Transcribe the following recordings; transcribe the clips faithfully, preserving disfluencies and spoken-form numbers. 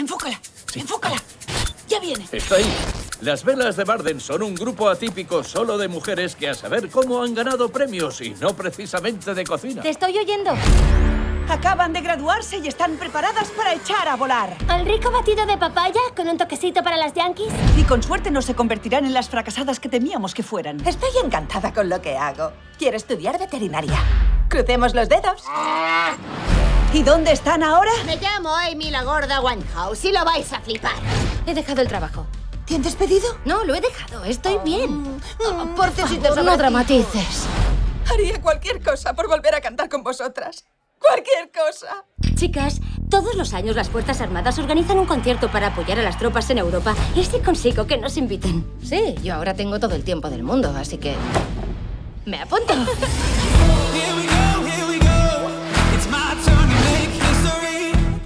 Enfócala, sí. enfócala. Ya viene. Está ahí. Las velas de Barden son un grupo atípico solo de mujeres que a saber cómo han ganado premios y no precisamente de cocina. Te estoy oyendo. Acaban de graduarse y están preparadas para echar a volar. ¿Al rico batido de papaya con un toquecito para las yankees? Y con suerte no se convertirán en las fracasadas que temíamos que fueran. Estoy encantada con lo que hago. Quiero estudiar veterinaria. Crucemos los dedos. ¿Y dónde están ahora? Me llamo Amy la gorda Winehouse y lo vais a flipar. He dejado el trabajo. ¿Te han despedido? No, lo he dejado. Estoy oh. bien. Oh, por favor, no dramatices. Haría cualquier cosa por volver a cantar con vosotras. ¡Cualquier cosa! Chicas, todos los años las Fuerzas Armadas organizan un concierto para apoyar a las tropas en Europa. Y así consigo que nos inviten. Sí, yo ahora tengo todo el tiempo del mundo, así que... ¡me apunto!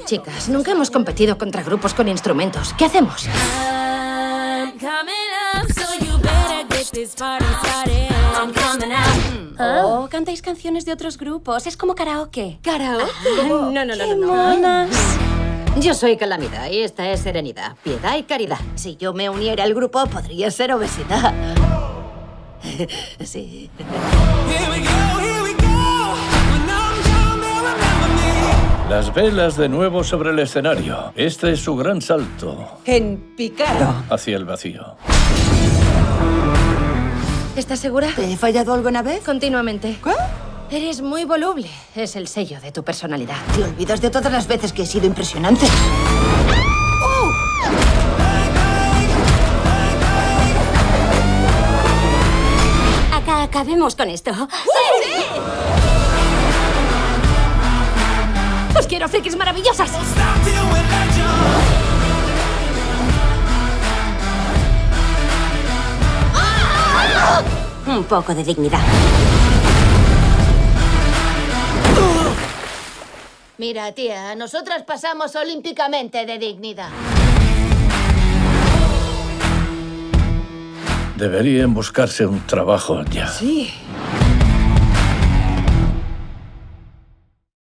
Chicas, nunca hemos competido contra grupos con instrumentos. ¿Qué hacemos? Oh, cantáis canciones de otros grupos. Es como karaoke. ¿Karaoke? Ah, no, no, no, no, no. Monas. Yo soy Calamidad y esta es Serenidad, Piedad y Caridad. Si yo me uniera al grupo, podría ser Obesidad. Sí. Las velas de nuevo sobre el escenario. Este es su gran salto. En picado. Hacia el vacío. ¿Estás segura? ¿Te he fallado alguna vez? Continuamente. ¿Qué? Eres muy voluble. Es el sello de tu personalidad. Te olvidas de todas las veces que he sido impresionante. ¡Oh! Acá acabemos con esto. ¡Sí, sí! ¡Os quiero, frikis maravillosas! Un poco de dignidad. Mira, tía, nosotras pasamos olímpicamente de dignidad. Deberían buscarse un trabajo ya. Sí.